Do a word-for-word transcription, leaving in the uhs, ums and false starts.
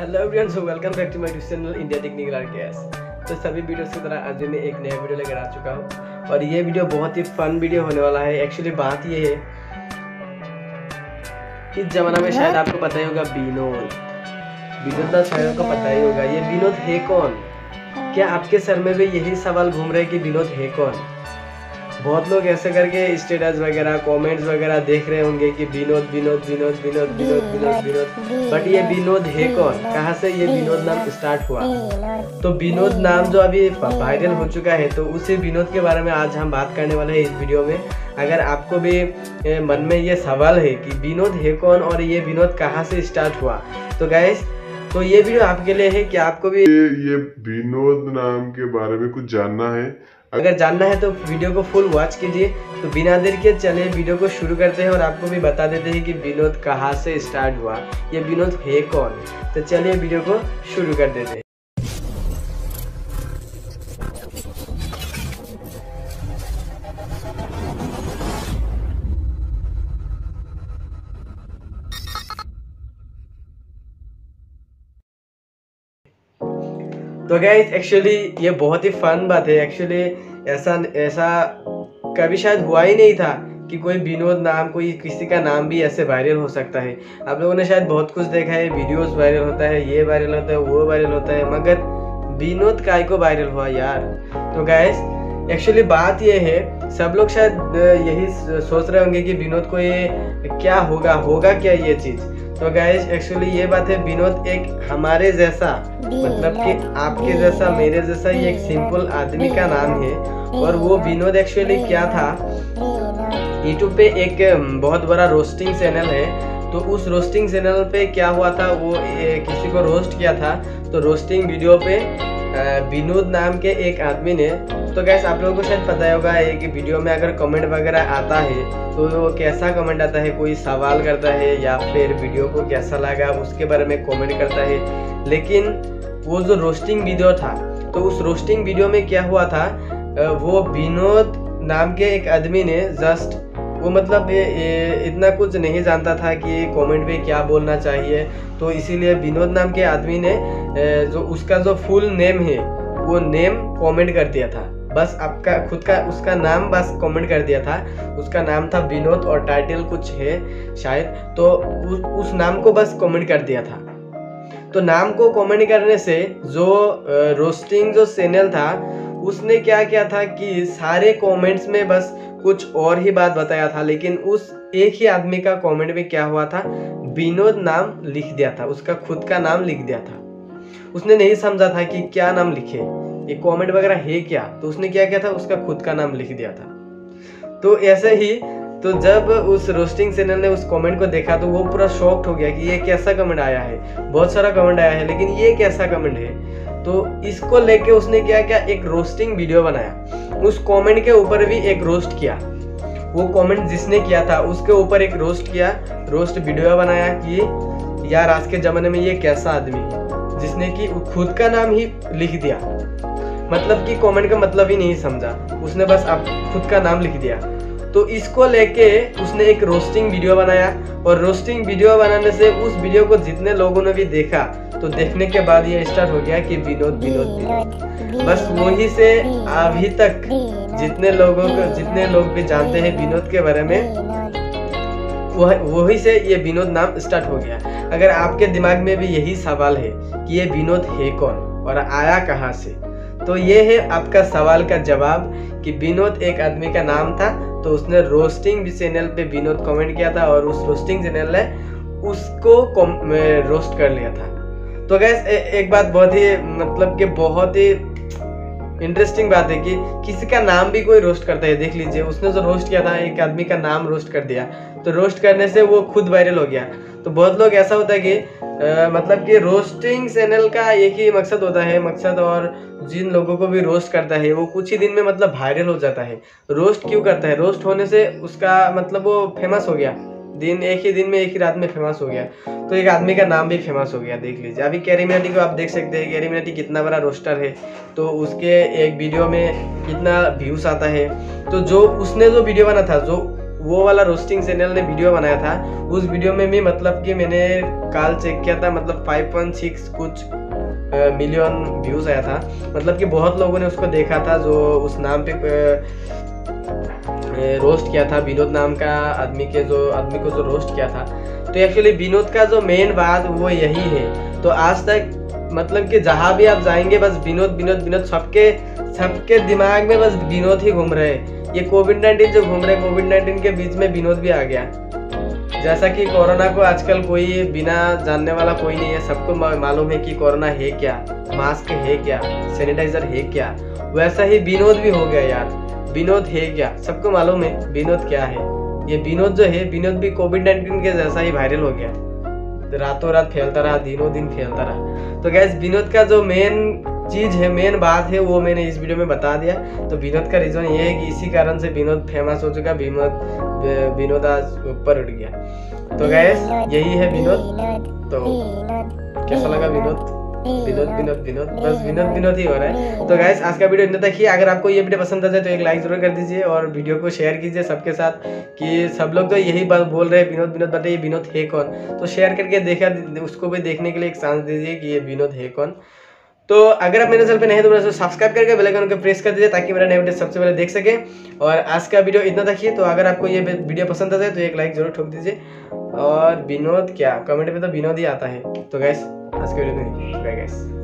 Hello everyone, so welcome back to my YouTube channel India technical RKS. तो सभी videos की तरह आज मैं एक नया वीडियो लेकर आ चुका हूँ और ये वीडियो बहुत ही फन वीडियो होने वाला है। एक्चुअली बात ये है कि इस जमाना में शायद आपको पता ही होगा बिनोद, बिनोद का शायद आपको पता ही होगा। ये बिनोद है कौन? क्या आपके सर में भी यही सवाल घूम रहे कि बिनोद है कौन? बहुत लोग ऐसे करके स्टेटस वगैरह कमेंट्स वगैरह देख रहे होंगे कि बिनोद बिनोद बिनोद बिनोद बिनोद बिनोद बिनोद, बट ये बिनोद है कौन? कहाँ से ये बिनोद नाम स्टार्ट हुआ? तो बिनोद नाम जो अभी वायरल हो चुका है, तो उसी बिनोद के बारे में आज हम बात करने वाले हैं इस वीडियो में। अगर आपको भी मन में ये सवाल है कि बिनोद है कौन और ये बिनोद कहाँ से स्टार्ट हुआ, तो गाइस तो ये वीडियो आपके लिए है कि आपको भी ये बिनोद नाम के बारे में कुछ जानना है। अगर जानना है तो वीडियो को फुल वॉच कीजिए। तो बिना देर के चले वीडियो को शुरू करते हैं और आपको भी बता देते हैं कि बिनोद कहाँ से स्टार्ट हुआ, ये बिनोद है कौन। तो चलिए वीडियो को शुरू कर देते हैं। तो गाइस एक्चुअली ये बहुत ही फन बात है। एक्चुअली ऐसा ऐसा कभी शायद हुआ ही नहीं था कि कोई बिनोद नाम, कोई किसी का नाम भी ऐसे वायरल हो सकता है। आप लोगों ने शायद बहुत कुछ देखा है, वीडियोस वायरल होता है, ये वायरल होता है, वो वायरल होता है, मगर बिनोद काय को वायरल हुआ यार। तो गाइस एक्चुअली बात ये है, सब लोग शायद यही सोच रहे होंगे कि बिनोद को ये क्या होगा, होगा क्या ये चीज़। तो गाइस एक्चुअली ये बात है, बिनोद एक हमारे जैसा, मतलब कि आपके जैसा, मेरे जैसा, ये एक सिंपल आदमी का नाम है। और वो बिनोद एक्चुअली क्या था, यूट्यूब पे एक बहुत बड़ा रोस्टिंग चैनल है, तो उस रोस्टिंग चैनल पे क्या हुआ था, वो किसी को रोस्ट किया था। तो रोस्टिंग वीडियो पे बिनोद नाम के एक आदमी ने, तो गाइस आप लोगों को शायद पता होगा है कि वीडियो में अगर कमेंट वगैरह आता है तो वो कैसा कमेंट आता है, कोई सवाल करता है या फिर वीडियो को कैसा लगा उसके बारे में कमेंट करता है। लेकिन वो जो रोस्टिंग वीडियो था, तो उस रोस्टिंग वीडियो में क्या हुआ था, वो बिनोद नाम के एक आदमी ने जस्ट वो मतलब ए, ए, इतना कुछ नहीं जानता था कि कमेंट में क्या बोलना चाहिए। तो इसीलिए बिनोद नाम के आदमी ने ए, जो उसका जो फुल नेम है वो नेम कमेंट कर दिया था, बस आपका खुद का उसका नाम बस कमेंट कर दिया था। उसका नाम था बिनोद और टाइटल कुछ है शायद, तो उस, उस नाम को बस कमेंट कर दिया था। तो नाम को कमेंट करने से जो रोस्टिंग जो चैनल था उसने क्या किया था कि सारे कमेंट्स में बस कुछ और ही बात बताया था, लेकिन उस एक ही आदमी का कमेंट में क्या हुआ था, बिनोद नाम लिख दिया था, उसका खुद का नाम लिख दिया था। उसने नहीं समझा था कि क्या नाम लिखे, ये कमेंट वगैरह है क्या, तो उसने क्या किया था, उसका खुद का नाम लिख दिया था। तो ऐसे ही तो जब उस रोस्टिंग चैनल ने उस कमेंट को देखा तो वो पूरा शॉक्ड हो गया कि ये कैसा कमेंट आया है, बहुत सारा कमेंट आया है लेकिन ये कैसा कमेंट है। तो इसको लेके उसने क्या क्या एक रोस्टिंग वीडियो बनाया, उस कमेंट के ऊपर भी एक रोस्ट किया, वो कमेंट जिसने किया था उसके ऊपर एक रोस्ट किया, रोस्ट वीडियो बनाया कि यार आज के ज़माने में ये कैसा आदमी है जिसने कि खुद का नाम ही लिख दिया, मतलब कि कमेंट का मतलब ही नहीं समझा, उसने बस आप खुद का नाम लिख दिया। तो इसको लेके उसने एक रोस्टिंग वीडियो बनाया और रोस्टिंग वीडियो बनाने से उस वीडियो को जितने लोगों ने भी देखा, तो देखने के बाद ये स्टार्ट हो गया कि बिनोद बिनोद बिनोद, बस वही से अभी तक जितने लोगों को, जितने लोग भी जानते हैं बिनोद के बारे में, वह वही से ये बिनोद नाम स्टार्ट हो गया। अगर आपके दिमाग में भी यही सवाल है कि ये बिनोद है कौन और आया कहाँ से, तो ये है आपका सवाल का जवाब कि बिनोद एक आदमी का नाम था, तो उसने रोस्टिंग चैनल पे बिनोद कमेंट किया था और उस रोस्टिंग चैनल ने उसको रोस्ट कर लिया था। तो गैस एक बात बहुत ही मतलब कि बहुत ही इंटरेस्टिंग बात है कि किसी का नाम भी कोई रोस्ट करता है। देख लीजिए उसने जो रोस्ट किया था, एक आदमी का नाम रोस्ट कर दिया, तो रोस्ट करने से वो खुद वायरल हो गया। तो बहुत लोग ऐसा होता है कि आ, मतलब कि रोस्टिंग चैनल का एक ही मकसद होता है, मकसद, और जिन लोगों को भी रोस्ट करता है वो कुछ ही दिन में मतलब वायरल हो जाता है। रोस्ट क्यों करता है, रोस्ट होने से उसका मतलब वो फेमस हो गया, दिन एक ही दिन में, एक ही रात में फेमस हो गया। तो एक आदमी का नाम भी फेमस हो गया। देख लीजिए अभी कैरी मिनाटी को आप देख सकते हैं, कैरी मिनाटी कितना बड़ा रोस्टर है, तो उसके एक वीडियो में कितना व्यूज़ आता है। तो जो उसने जो वीडियो बना था, जो वो वाला रोस्टिंग चैनल ने वीडियो बनाया था, उस वीडियो में भी मतलब कि मैंने काल चेक किया था, मतलब फाइव पॉइंट सिक्स कुछ मिलियन व्यूज़ आया था, मतलब कि बहुत लोगों ने उसको देखा था जो उस नाम पे रोस्ट किया था, विनोद नाम का आदमी के जो आदमी को जो रोस्ट किया था। तो एक्चुअली विनोद का जो मेन बात वो यही है। तो आज तक मतलब कि जहाँ भी आप जाएंगे बस विनोद विनोद विनोद, सबके सबके दिमाग में बस विनोद ही घूम रहे। ये कोविड नाइन्टीन जो घूम रहे, कोविड नाइन्टीन के बीच में विनोद भी आ गया। जैसा कि कोरोना को आजकल कोई बिना जानने वाला कोई नहीं है, सबको मालूम है कि कोरोना है क्या, मास्क है क्या, सैनिटाइजर है क्या। वैसा ही विनोद भी हो गया यार, विनोद है क्या सबको मालूम है, विनोद क्या है। ये विनोद जो है, विनोद भी कोविड नाइन्टीन के जैसा ही वायरल हो गया, रातों रात फैलता रहा, दिनों दिन फैलता रहा। तो गैस विनोद का जो मेन चीज़ है, मेन बात है, वो मैंने इस वीडियो में बता दिया। तो विनोद का रीज़न ये है कि इसी कारण से विनोद फेमस हो चुका, विनोद विनोद आज ऊपर उठ गया। तो गैस यही है विनोद। तो कैसा लगा विनोद विनोद विनोद विनोद बस विनोद विनोद ही हो रहा है। तो गाइस आज का वीडियो इतना तक ही। अगर आपको ये वीडियो पसंद आ जाए तो एक लाइक जरूर कर दीजिए और वीडियो को शेयर कीजिए सबके साथ, कि सब लोग तो यही बात बोल रहे हैं विनोद विनोद, बताइए विनोद है कौन। तो शेयर करके देखा उसको भी देखने के लिए एक चांस दीजिए कि ये विनोद है कौन। तो अगर आप मेरे चैनल पे नहीं तो मेरे सब्सक्राइब करके बेल आइकन को प्रेस कर दीजिए ताकि मेरा नया वीडियो सबसे पहले देख सके। और आज का वीडियो इतना तक ही। तो अगर आपको ये वीडियो पसंद आ जाए तो एक लाइक जरूर ठोक दीजिए और विनोद क्या कमेंट में तो विनोद ही आता है। तो गाइस आज के वीडियो में बाय गाइस।